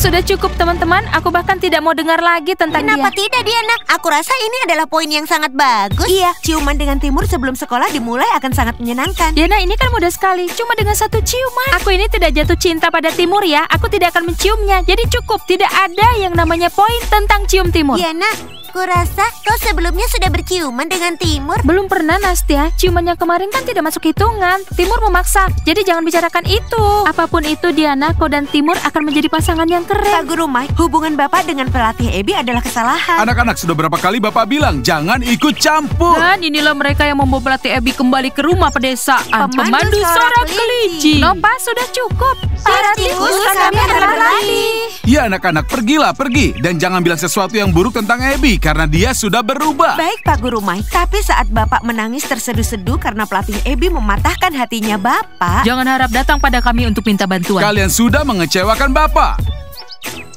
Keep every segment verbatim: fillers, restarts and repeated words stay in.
Sudah cukup teman-teman, aku bahkan tidak mau dengar lagi tentang Kenapa dia. Kenapa tidak, Diana? Aku rasa ini adalah poin yang sangat bagus. Iya, ciuman dengan Timur sebelum sekolah dimulai akan sangat menyenangkan. Diana, ini kan mudah sekali, cuma dengan satu ciuman. Aku ini tidak jatuh cinta pada Timur ya, aku tidak akan menciumnya. Jadi cukup, tidak ada yang namanya poin tentang cium Timur. Diana, aku rasa kau sebelumnya sudah berciuman dengan Timur. Belum pernah, Nastya. Ciumannya kemarin kan tidak masuk hitungan. Timur memaksa, jadi jangan bicarakan itu. Apapun itu, Diana, kau dan Timur akan menjadi pasangan yang keren. Pak Guru Mike, hubungan Bapak dengan pelatih Abby adalah kesalahan. Anak-anak, sudah berapa kali Bapak bilang jangan ikut campur. Dan inilah mereka yang membawa pelatih Abby kembali ke rumah pedesaan. Pemandu sorak kelinci. Nopa, sudah cukup. Para tikus kami akan berlari. Ya, anak-anak, pergilah, pergi. Dan jangan bilang sesuatu yang buruk tentang Abby, karena dia sudah berubah. Baik, Pak Guru Mike. Tapi saat Bapak menangis terseduh-seduh karena pelatih Abby mematahkan hatinya Bapak. Jangan harap datang pada kami untuk minta bantuan. Kalian sudah mengecewakan Bapak.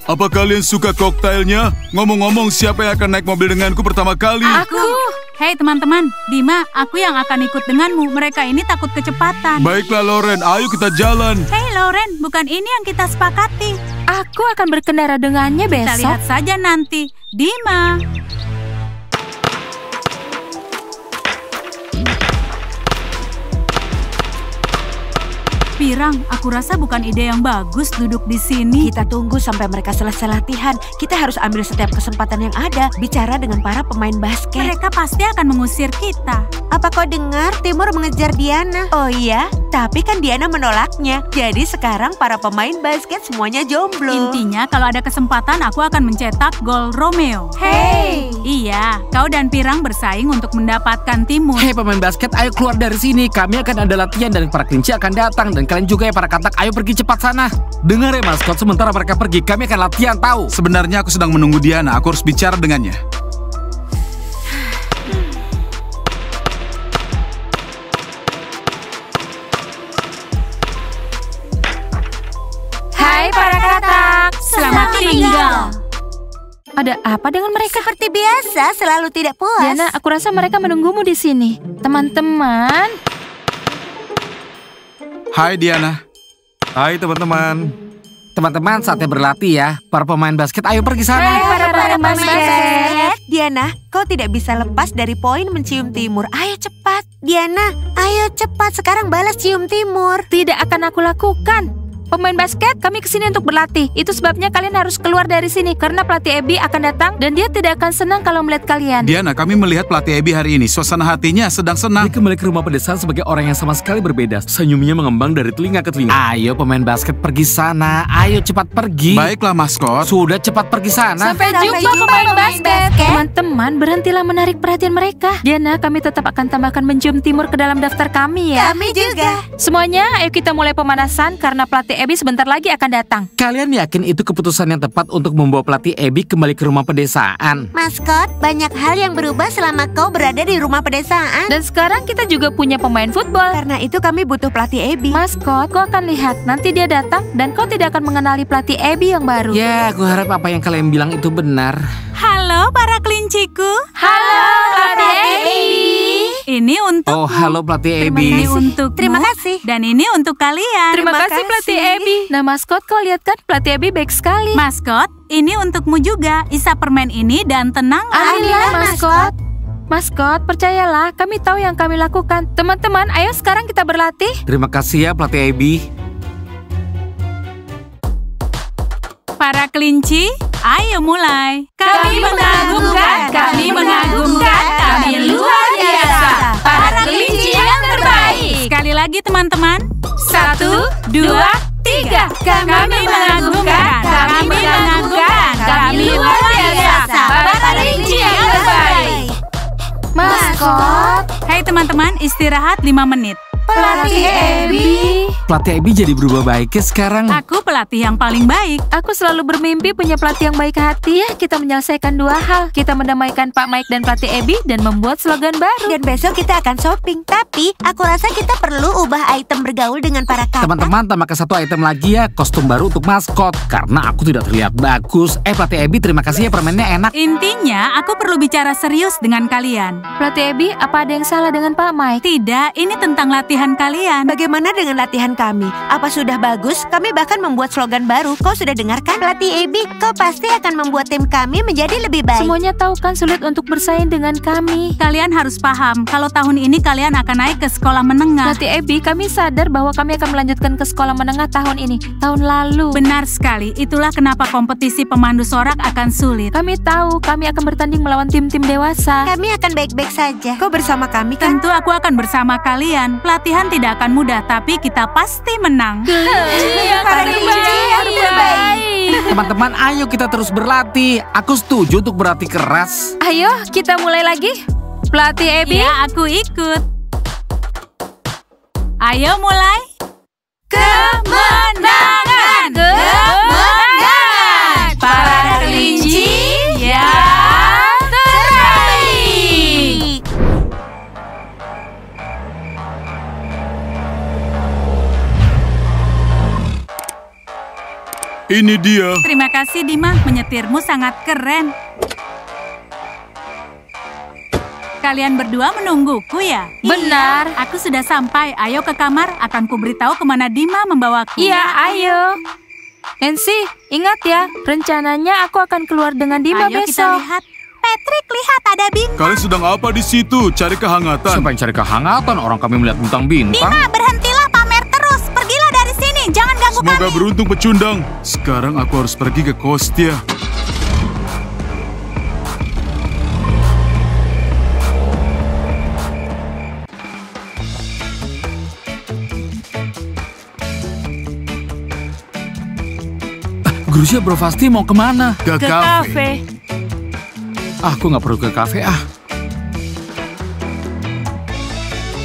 Apa kalian suka koktailnya? Ngomong-ngomong, siapa yang akan naik mobil denganku pertama kali? Aku. Hei teman-teman, Dima, aku yang akan ikut denganmu. Mereka ini takut kecepatan. Baiklah Loren, ayo kita jalan. Hei Loren, bukan ini yang kita sepakati. Aku akan berkendara dengannya besok. Kita lihat saja nanti. Dima. Pirang, aku rasa bukan ide yang bagus duduk di sini. Kita tunggu sampai mereka selesai latihan. Kita harus ambil setiap kesempatan yang ada. Bicara dengan para pemain basket. Mereka pasti akan mengusir kita. Apa kau dengar Timur mengejar Diana? Oh iya, tapi kan Diana menolaknya. Jadi sekarang para pemain basket semuanya jomblo. Intinya kalau ada kesempatan aku akan mencetak gol Romeo. Hei! Iya, kau dan Pirang bersaing untuk mendapatkan Timur. Hei pemain basket, ayo keluar dari sini. Kami akan ada latihan dan para kelinci akan datang. Dan kalian juga ya para katak, ayo pergi cepat sana. Dengar ya maskot, sementara mereka pergi, kami akan latihan tahu. Sebenarnya aku sedang menunggu Diana, aku harus bicara dengannya. Hai para katak, selamat tinggal. Ada apa dengan mereka? Seperti biasa, selalu tidak puas. Diana, aku rasa mereka menunggumu di sini. Teman-teman. Hai Diana. Hai teman-teman. Teman-teman, saatnya berlatih ya. Para pemain basket, ayo pergi sana. Hai para, para pemain basket. Diana, kau tidak bisa lepas dari poin mencium Timur. Ayo cepat. Diana, ayo cepat. Sekarang balas cium Timur. Tidak akan aku lakukan. Pemain basket, kami kesini untuk berlatih. Itu sebabnya kalian harus keluar dari sini. Karena pelatih Abby akan datang dan dia tidak akan senang kalau melihat kalian. Diana, kami melihat pelatih Abby hari ini. Suasana hatinya sedang senang. Dia kembali ke rumah pedesaan sebagai orang yang sama sekali berbeda. Senyumnya mengembang dari telinga ke telinga. Ayo pemain basket pergi sana. Ayo cepat pergi. Baiklah maskot. Sudah cepat pergi sana. Sampai, Sampai jumpa, jumpa pemain, pemain basket. Teman-teman, berhentilah menarik perhatian mereka. Diana, kami tetap akan tambahkan mencium Timur ke dalam daftar kami ya. Kami juga. Semuanya, ayo kita mulai pemanasan karena pelatih Abby sebentar lagi akan datang. Kalian yakin itu keputusan yang tepat untuk membawa pelatih Abby kembali ke rumah pedesaan? Maskot, banyak hal yang berubah selama kau berada di rumah pedesaan. Dan sekarang kita juga punya pemain football. Karena itu kami butuh pelatih Abby. Maskot, kau akan lihat. Nanti dia datang dan kau tidak akan mengenali pelatih Abby yang baru. Ya, aku harap apa yang kalian bilang itu benar. Halo para kelinciku. Halo pelatih Abby. Ini untuk. Oh, halo pelatih Abby. Ini untuk. Terima kasih. Dan ini untuk kalian. Terima, Terima kasih, kasih. Pelatih Abby. Nah maskot, kau lihat kan pelatih Abby baik sekali. Maskot, ini untukmu juga. Isa permen ini dan tenang. Alhamdulillah maskot. Maskot, percayalah, kami tahu yang kami lakukan. Teman-teman, ayo sekarang kita berlatih. Terima kasih ya pelatih Abby. Para kelinci, ayo mulai. Kami mengagumkan, kami mengagumkan, kami luar biasa. Para kelinci yang terbaik. Sekali lagi teman-teman. Satu, dua, tiga. Kami mengagumkan, kami mengagumkan, kami luar biasa. Para kelinci yang terbaik. Maskot. Hai teman-teman, istirahat lima menit. Pelatih Abby. Pelatih Abby jadi berubah baiknya sekarang. Aku pelatih yang paling baik. Aku selalu bermimpi punya pelatih yang baik hati ya. Kita menyelesaikan dua hal. Kita mendamaikan Pak Mike dan pelatih Abby dan membuat slogan baru. Dan besok kita akan shopping. Tapi aku rasa kita perlu ubah item bergaul dengan para kakak. Teman-teman, tambahkan satu item lagi ya. Kostum baru untuk maskot. Karena aku tidak terlihat bagus. Eh pelatih Abby, terima kasih ya, permennya enak. Intinya aku perlu bicara serius dengan kalian. Pelatih Abby, apa ada yang salah dengan Pak Mike? Tidak, ini tentang latih latihan kalian. Bagaimana dengan latihan kami? Apa sudah bagus? Kami bahkan membuat slogan baru. Kau sudah dengarkan? Pelatih Abby, kau pasti akan membuat tim kami menjadi lebih baik. Semuanya tahu kan sulit untuk bersaing dengan kami. Kalian harus paham, kalau tahun ini kalian akan naik ke sekolah menengah. Pelatih Abby, kami sadar bahwa kami akan melanjutkan ke sekolah menengah tahun ini. Tahun lalu. Benar sekali, itulah kenapa kompetisi pemandu sorak akan sulit. Kami tahu, kami akan bertanding melawan tim-tim dewasa. Kami akan baik-baik saja. Kau bersama kami kan? Tentu aku akan bersama kalian. Pelatihan tidak akan mudah, tapi kita pasti menang. Teman-teman, ayo kita terus berlatih. Aku setuju untuk berlatih keras. Ayo, kita mulai lagi. Pelatih Abby. Ya, aku ikut. Ayo mulai. Kemenangan! Kemenangan! Para terlinci yang terbaik! Ini dia. Terima kasih, Dima. Menyetirmu sangat keren. Kalian berdua menungguku ya? Benar. Iya, aku sudah sampai. Ayo ke kamar. Akan kuberitahu kemana Dima membawaku. Iya, ayo. Nancy, ingat ya. Rencananya aku akan keluar dengan Dima ayo besok. Ayo kita lihat. Patrick, lihat ada bintang. Kalian sedang apa di situ? Cari kehangatan. Siapa yang cari kehangatan? Orang kami melihat bintang-bintang. Dima, berhentilah pamer terus. Pergilah dari sini. Jangan ganggu Semoga kami. Semoga beruntung pecundang. Sekarang aku harus pergi ke Kostya. Grusia, Brofasti mau kemana? Ke, ke kafe. Aku nggak perlu ke kafe, ah.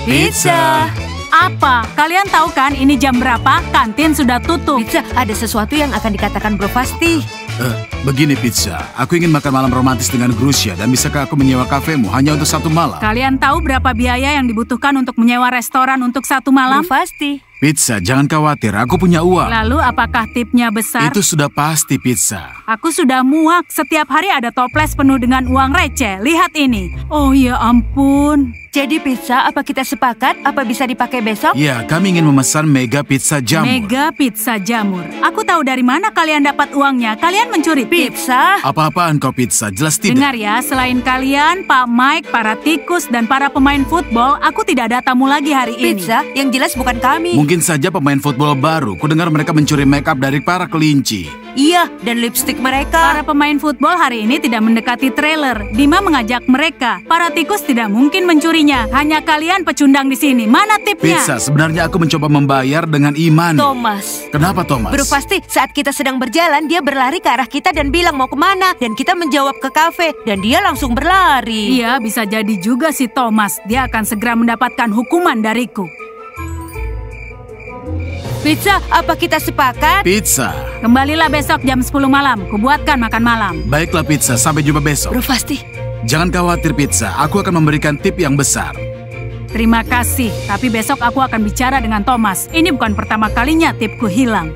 Pizza. Apa? Kalian tahu kan ini jam berapa? Kantin sudah tutup. Pizza, ada sesuatu yang akan dikatakan Brofasti. Uh, begini Pizza, aku ingin makan malam romantis dengan Grusia. Dan bisakah aku menyewa kafemu hanya untuk satu malam? Kalian tahu berapa biaya yang dibutuhkan untuk menyewa restoran untuk satu malam? Brofasti. Pizza, jangan khawatir, aku punya uang. Lalu apakah tipnya besar? Itu sudah pasti, Pizza. Aku sudah muak, setiap hari ada toples penuh dengan uang receh. Lihat ini. Oh ya ampun. Jadi Pizza, apa kita sepakat? Apa bisa dipakai besok? Ya, kami ingin memesan mega pizza jamur. Mega pizza jamur. Aku tahu dari mana kalian dapat uangnya. Kalian mencuri pizza. Apa-apaan kau Pizza, jelas tidak. Dengar ya, selain kalian, Pak Mike, para tikus, dan para pemain football, aku tidak ada tamu lagi hari ini. Pizza, yang jelas bukan kami. Mungkin Mungkin saja pemain football baru. Kudengar mereka mencuri make up dari para kelinci. Iya, dan lipstik mereka. Para pemain football hari ini tidak mendekati trailer. Dima mengajak mereka. Para tikus tidak mungkin mencurinya. Hanya kalian pecundang di sini. Mana tipnya? Pizza, sebenarnya aku mencoba membayar dengan iman. Thomas. Kenapa Thomas? Brofasti, saat kita sedang berjalan, dia berlari ke arah kita dan bilang mau kemana. Dan kita menjawab ke kafe. Dan dia langsung berlari. Iya, bisa jadi juga si Thomas. Dia akan segera mendapatkan hukuman dariku. Pizza, apa kita sepakat? Pizza. Kembalilah besok jam sepuluh malam. Kubuatkan makan malam. Baiklah Pizza, sampai jumpa besok. Brofasti. Jangan khawatir Pizza, aku akan memberikan tip yang besar. Terima kasih, tapi besok aku akan bicara dengan Thomas. Ini bukan pertama kalinya tipku hilang.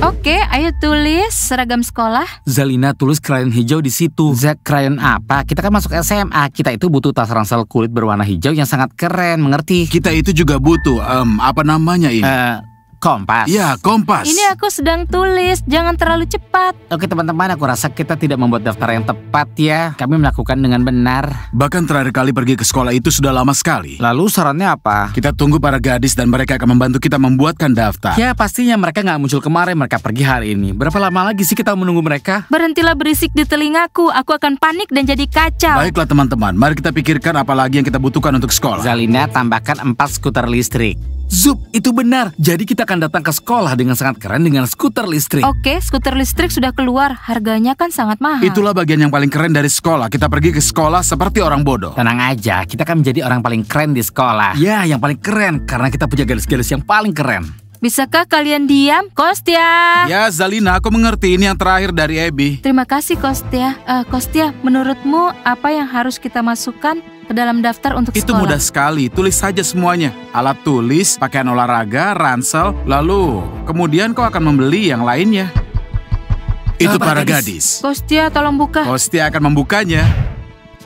Oke, ayo tulis seragam sekolah. Zalina, tulis krayon hijau di situ. Zack, krayon apa? Kita kan masuk S M A. Kita itu butuh tas ransel kulit berwarna hijau yang sangat keren, mengerti? Kita itu juga butuh, um, apa namanya ini? Uh, kompas. Ya, kompas. Ini aku sedang tulis, jangan terlalu cepat. Oke teman-teman, aku rasa kita tidak membuat daftar yang tepat ya. Kami melakukan dengan benar. Bahkan terakhir kali pergi ke sekolah itu sudah lama sekali. Lalu sarannya apa? Kita tunggu para gadis dan mereka akan membantu kita membuatkan daftar. Ya pastinya mereka nggak muncul kemarin, mereka pergi hari ini. Berapa lama lagi sih kita menunggu mereka? Berhentilah berisik di telingaku, aku akan panik dan jadi kacau. Baiklah teman-teman, mari kita pikirkan apa lagi yang kita butuhkan untuk sekolah. Zalina, tambahkan empat skuter listrik. Zup, itu benar. Jadi kita akan datang ke sekolah dengan sangat keren dengan skuter listrik. Oke, skuter listrik sudah keluar. Harganya kan sangat mahal. Itulah bagian yang paling keren dari sekolah. Kita pergi ke sekolah seperti orang bodoh. Tenang aja, kita akan menjadi orang paling keren di sekolah. Ya, yang paling keren. Karena kita punya gadis-gadis yang paling keren. Bisakah kalian diam, Kostya? Ya, Zalina, aku mengerti. Ini yang terakhir dari Abby. Terima kasih, Kostya. Uh, Kostya, menurutmu apa yang harus kita masukkan ke dalam daftar untuk itu sekolah? Itu mudah sekali, tulis saja semuanya. Alat tulis, pakaian olahraga, ransel, lalu kemudian kau akan membeli yang lainnya. Itu oh, para gadis. gadis. Kostya, tolong buka. Kostya akan membukanya.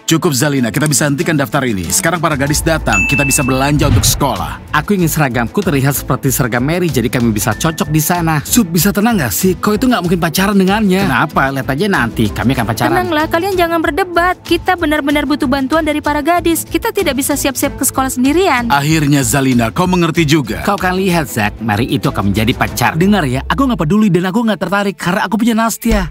Cukup Zalina, kita bisa hentikan daftar ini. Sekarang para gadis datang, kita bisa belanja untuk sekolah. Aku ingin seragamku terlihat seperti seragam Mary, jadi kami bisa cocok di sana. Sup, bisa tenang gak sih? Kau itu gak mungkin pacaran dengannya. Kenapa? Lihat aja nanti, kami akan pacaran. Tenanglah, kalian jangan berdebat. Kita benar-benar butuh bantuan dari para gadis. Kita tidak bisa siap-siap ke sekolah sendirian. Akhirnya Zalina, kau mengerti juga. Kau kan lihat, Zack, Mary itu akan menjadi pacar. Dengar ya, aku gak peduli dan aku gak tertarik karena aku punya Nastya.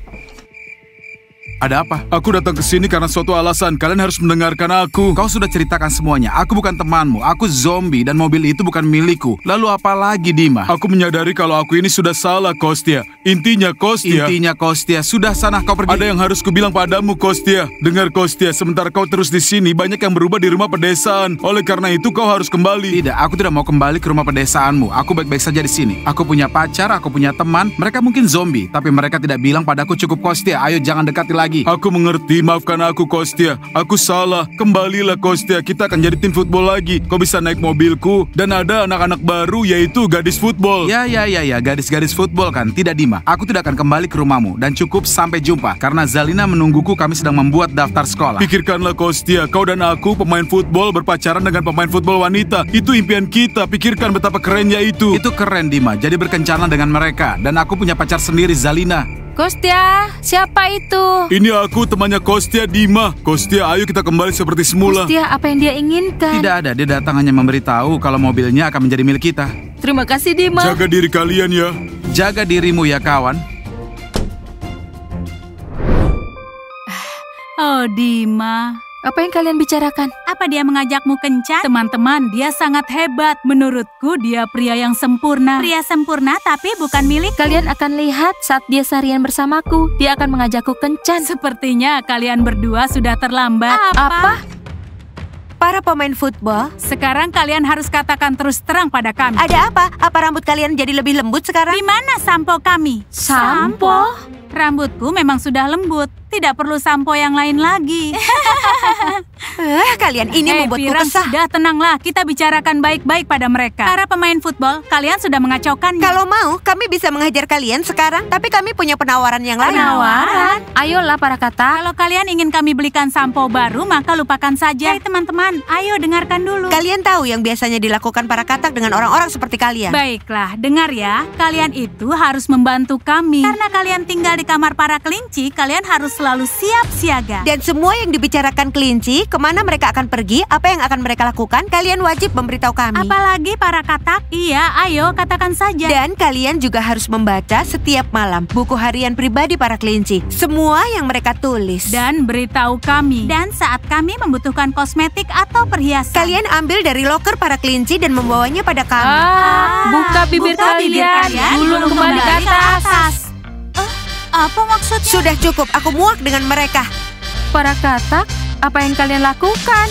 Ada apa? Aku datang ke sini karena suatu alasan. Kalian harus mendengarkan aku. Kau sudah ceritakan semuanya. Aku bukan temanmu. Aku zombie dan mobil itu bukan milikku. Lalu apa lagi, Dima? Aku menyadari kalau aku ini sudah salah, Kostya. Intinya, Kostya. Intinya, Kostya. Sudah sana kau pergi. Ada yang harus kubilang padamu, Kostya. Dengar, Kostya. Sementara kau terus di sini, banyak yang berubah di rumah pedesaan. Oleh karena itu, kau harus kembali. Tidak, aku tidak mau kembali ke rumah pedesaanmu. Aku baik-baik saja di sini. Aku punya pacar, aku punya teman. Mereka mungkin zombie, tapi mereka tidak bilang padaku cukup, Kostya. Ayo, jangan dekati lagi. Aku mengerti, maafkan aku, Kostya. Aku salah. Kembalilah, Kostya. Kita akan jadi tim football lagi. Kau bisa naik mobilku. Dan ada anak-anak baru, yaitu gadis football. Ya, ya, ya, ya. Gadis-gadis football kan? Tidak, Dima. Aku tidak akan kembali ke rumahmu. Dan cukup sampai jumpa. Karena Zalina menungguku, kami sedang membuat daftar sekolah. Pikirkanlah, Kostya. Kau dan aku, pemain football, berpacaran dengan pemain football wanita. Itu impian kita. Pikirkan betapa kerennya itu. Itu keren, Dima. Jadi berkencanlah dengan mereka. Dan aku punya pacar sendiri, Zalina. Kostya, siapa itu? Ini aku, temannya Kostya, Dima. Kostya, ayo kita kembali seperti semula. Kostya, apa yang dia inginkan? Tidak ada, dia datang hanya memberitahu kalau mobilnya akan menjadi milik kita. Terima kasih, Dima. Jaga diri kalian ya. Jaga dirimu ya, kawan. Oh, Dima. Apa yang kalian bicarakan? Apa dia mengajakmu kencan? Teman-teman, dia sangat hebat. Menurutku dia pria yang sempurna. Pria sempurna tapi bukan milik. Kalian akan lihat saat dia seharian bersamaku. Dia akan mengajakku kencan. Sepertinya kalian berdua sudah terlambat. Apa? Apa? Para pemain football, sekarang kalian harus katakan terus terang pada kami. Ada apa? Apa rambut kalian jadi lebih lembut sekarang? Di mana sampo kami? Sampo? Rambutku memang sudah lembut. Tidak perlu sampo yang lain lagi. uh, kalian ini hey, membuatku Pirang, kesah. Sudah tenanglah, kita bicarakan baik-baik pada mereka. Para pemain football, kalian sudah mengacaukannya. Kalau mau, kami bisa menghajar kalian sekarang. Tapi kami punya penawaran yang lain. Penawaran? Ayolah para kata. Kalau kalian ingin kami belikan sampo baru, maka lupakan saja. Hei teman-teman, ayo dengarkan dulu. Kalian tahu yang biasanya dilakukan para katak dengan orang-orang seperti kalian. Baiklah, dengar ya. Kalian itu harus membantu kami. Karena kalian tinggal di kamar para kelinci, kalian harus selalu siap siaga. Dan semua yang dibicarakan kelinci, kemana mereka akan pergi, apa yang akan mereka lakukan, kalian wajib memberitahu kami. Apalagi para katak? Iya, ayo katakan saja. Dan kalian juga harus membaca setiap malam buku harian pribadi para kelinci. Semua yang mereka tulis. Dan beritahu kami. Dan saat kami membutuhkan kosmetik atau perhiasan. Kalian ambil dari loker para kelinci dan membawanya pada kami. Ah, buka bibir buka kalian, gulung kembali ke atas. atas. Apa maksudnya? Sudah cukup, aku muak dengan mereka. Para katak, apa yang kalian lakukan?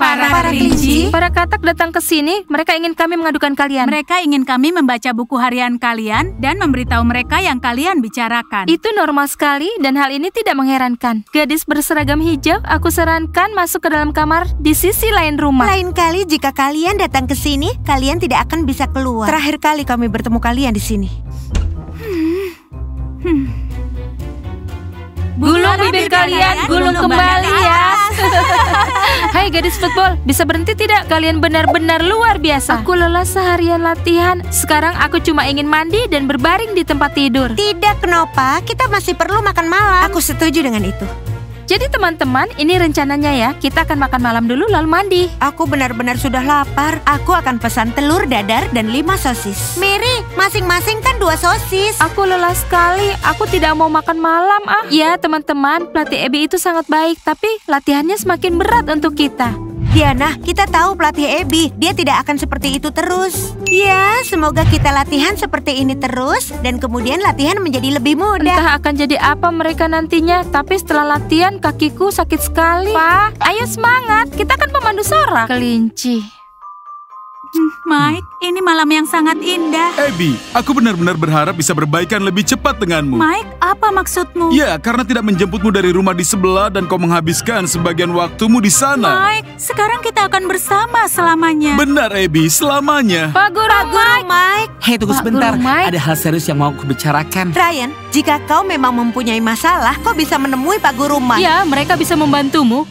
Para kelinci, para katak datang ke sini. Mereka ingin kami mengadukan kalian. Mereka ingin kami membaca buku harian kalian dan memberitahu mereka yang kalian bicarakan. Itu normal sekali dan hal ini tidak mengherankan. Gadis berseragam hijau, aku sarankan masuk ke dalam kamar di sisi lain rumah. Lain kali jika kalian datang ke sini, kalian tidak akan bisa keluar. Terakhir kali kami bertemu kalian di sini. Hmm. Hmm. Gulung bibir kalian, gulung kembali ya. Hai gadis football, bisa berhenti tidak? Kalian benar-benar luar biasa. Aku lelah seharian latihan. Sekarang aku cuma ingin mandi dan berbaring di tempat tidur. Tidak, Knopa, kita masih perlu makan malam. Aku setuju dengan itu. Jadi teman-teman, ini rencananya ya. Kita akan makan malam dulu lalu mandi. Aku benar-benar sudah lapar. Aku akan pesan telur dadar dan lima sosis. Mary, masing-masing kan dua sosis. Aku lelah sekali, aku tidak mau makan malam ah. Ya teman-teman, pelatih Abby itu sangat baik. Tapi latihannya semakin berat untuk kita. Diana, kita tahu pelatih Abby. Dia tidak akan seperti itu terus. Ya, semoga kita latihan seperti ini terus. Dan kemudian latihan menjadi lebih mudah. Entah akan jadi apa mereka nantinya. Tapi setelah latihan kakiku sakit sekali. Pak, ayo semangat. Kita kan pemandu sorak. Kelinci. Mike, ini malam yang sangat indah. Abby, aku benar-benar berharap bisa berbaikan lebih cepat denganmu. Mike, apa maksudmu? Ya, karena tidak menjemputmu dari rumah di sebelah dan kau menghabiskan sebagian waktumu di sana. Mike, sekarang kita akan bersama selamanya. Benar, Abby, selamanya. Pak Guru, Pak Guru Mike. Mike. Hei, tunggu sebentar. Ada hal serius yang mau aku bicarakan. Ryan, jika kau memang mempunyai masalah, kau bisa menemui Pak Guru Mike. Ya, mereka bisa membantumu.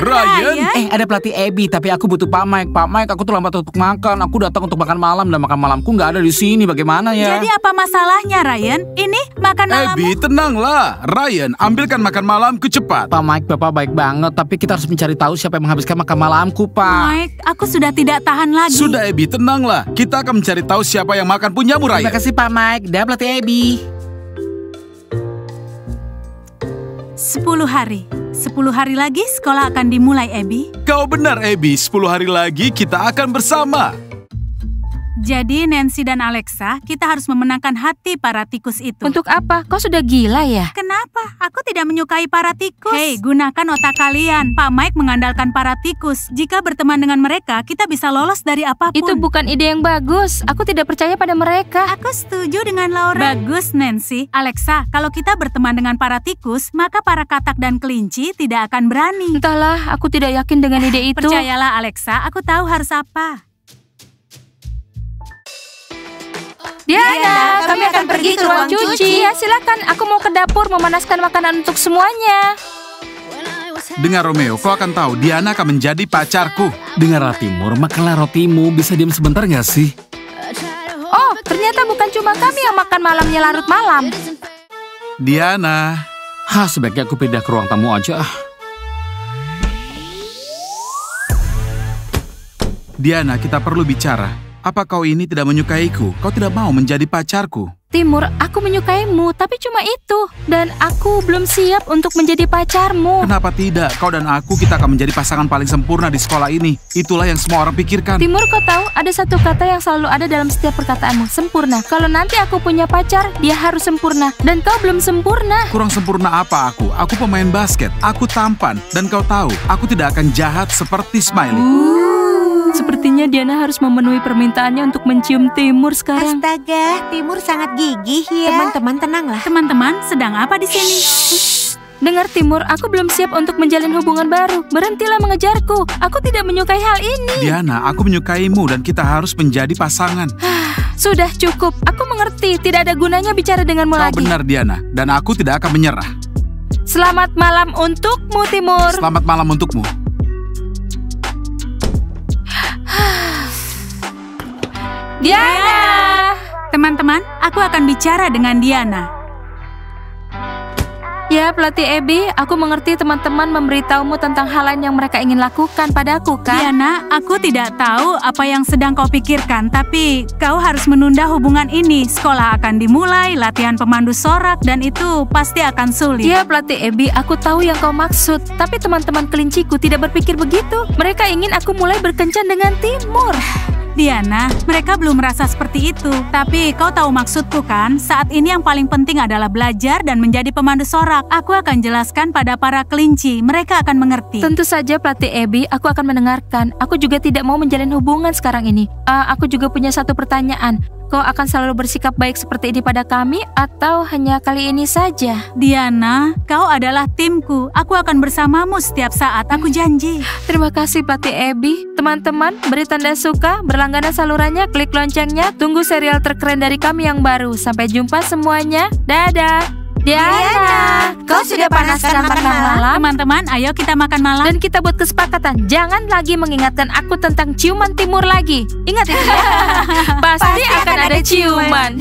Ryan. Ryan? Eh, ada pelatih Abby, tapi aku butuh Pak Mike. Pak Mike, aku terlambat untuk makan. Aku datang untuk makan malam dan makan malamku nggak ada di sini. Bagaimana ya? Jadi apa masalahnya, Ryan? Ini makan malammu. Abby, tenanglah. Ryan, ambilkan makan malamku cepat. Pak Mike, Bapak baik banget, tapi kita harus mencari tahu siapa yang menghabiskan makan malamku, Pak. Mike, aku sudah tidak tahan lagi. Sudah, Abby, tenanglah. Kita akan mencari tahu siapa yang makan punyamu, Ryan. Terima kasih, Pak Mike. Dah, pelatih Abby. Sepuluh hari. Sepuluh hari lagi sekolah akan dimulai, Abby. Kau benar, Abby. Sepuluh hari lagi kita akan bersama. Jadi Nancy dan Alexa, kita harus memenangkan hati para tikus itu. Untuk apa? Kau sudah gila ya? Kenapa? Aku tidak menyukai para tikus. Hei, gunakan otak kalian. Pak Mike mengandalkan para tikus. Jika berteman dengan mereka, kita bisa lolos dari apapun. Itu bukan ide yang bagus. Aku tidak percaya pada mereka. Aku setuju dengan Laura. Bagus, Nancy. Alexa, kalau kita berteman dengan para tikus, maka para katak dan kelinci tidak akan berani. Entahlah, aku tidak yakin dengan ide itu. Percayalah, Alexa. Aku tahu harus apa. Diana, Diana, kami, kami akan pergi ke ruang cuci. cuci. Ya, silakan. Aku mau ke dapur memanaskan makanan untuk semuanya. Dengar Romeo, kau akan tahu Diana akan menjadi pacarku. Dengarlah Timur, makanlah rotimu. Bisa diam sebentar nggak sih? Oh, ternyata bukan cuma kami yang makan malamnya larut malam. Diana, hah, sebaiknya aku pindah ke ruang tamu aja. Diana, kita perlu bicara. Apa kau ini tidak menyukaiku? Kau tidak mau menjadi pacarku? Timur, aku menyukaimu, tapi cuma itu. Dan aku belum siap untuk menjadi pacarmu. Kenapa tidak? Kau dan aku, kita akan menjadi pasangan paling sempurna di sekolah ini. Itulah yang semua orang pikirkan. Timur, kau tahu ada satu kata yang selalu ada dalam setiap perkataanmu. Sempurna. Kalau nanti aku punya pacar, dia harus sempurna. Dan kau belum sempurna. Kurang sempurna apa aku? Aku pemain basket. Aku tampan. Dan kau tahu, aku tidak akan jahat seperti Smiley. Uh. Sepertinya Diana harus memenuhi permintaannya untuk mencium Timur sekarang. Astaga, Timur sangat gigih ya. Teman-teman, tenanglah. Teman-teman, sedang apa di sini? Shh. Dengar Timur, aku belum siap untuk menjalin hubungan baru. Berhentilah mengejarku. Aku tidak menyukai hal ini. Diana, aku menyukaimu dan kita harus menjadi pasangan. Sudah cukup. Aku mengerti, tidak ada gunanya bicara denganmu lagi. Kau benar, Diana, dan aku tidak akan menyerah. Selamat malam untukmu, Timur. Selamat malam untukmu. Diana! Teman-teman, aku akan bicara dengan Diana. Ya, pelatih Abby, aku mengerti teman-teman memberitahumu tentang hal lain yang mereka ingin lakukan padaku, kan? Diana, aku tidak tahu apa yang sedang kau pikirkan, tapi kau harus menunda hubungan ini. Sekolah akan dimulai, latihan pemandu sorak, dan itu pasti akan sulit. Ya, pelatih Abby, aku tahu yang kau maksud, tapi teman-teman kelinciku tidak berpikir begitu. Mereka ingin aku mulai berkencan dengan Timur. Diana, mereka belum merasa seperti itu. Tapi kau tahu maksudku kan? Saat ini yang paling penting adalah belajar dan menjadi pemandu sorak. Aku akan jelaskan pada para kelinci. Mereka akan mengerti. Tentu saja pelatih Abby, aku akan mendengarkan. Aku juga tidak mau menjalin hubungan sekarang ini. Uh, aku juga punya satu pertanyaan. Kau akan selalu bersikap baik seperti ini pada kami atau hanya kali ini saja? Diana, kau adalah timku. Aku akan bersamamu setiap saat, aku janji. Terima kasih pelatih Abby. Teman-teman, beri tanda suka, berlangganan salurannya, klik loncengnya, tunggu serial terkeren dari kami yang baru. Sampai jumpa semuanya, dadah. Diana, kau sudah panaskan makan malam. Teman-teman, ayo kita makan malam. Dan kita buat kesepakatan, jangan lagi mengingatkan aku tentang ciuman Timur lagi. Ingat itu ya, pasti akan ada ciuman.